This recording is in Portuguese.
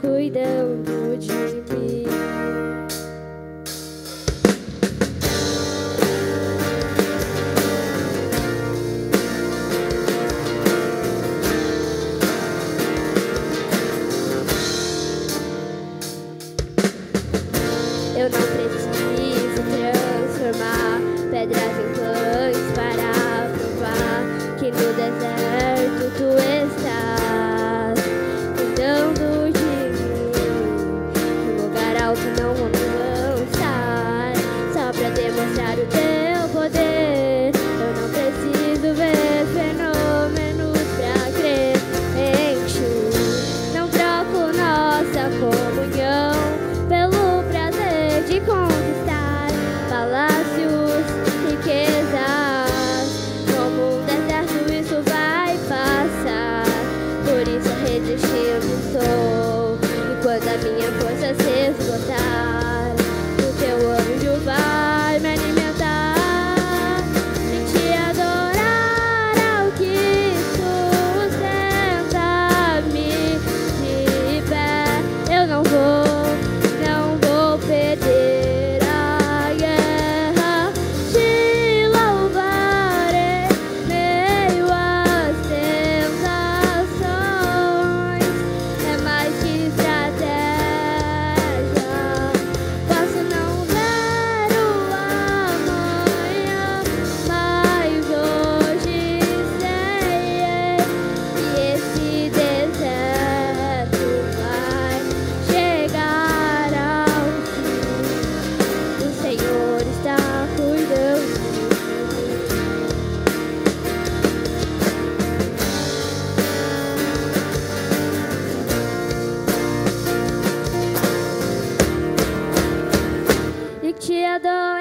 Cuidando de mim. Eu não preciso transformar pedras em pães para provar que no deserto tu estás cuidando. Não vou me lançar só pra demonstrar o teu poder. Eu não preciso ver fenômenos pra crer em ti. Não troco nossa comunhão pelo prazer de conquistar palácios, riquezas. Como um deserto isso vai passar, por isso resistindo sou. E quando a minha força se esgotar, te adoro.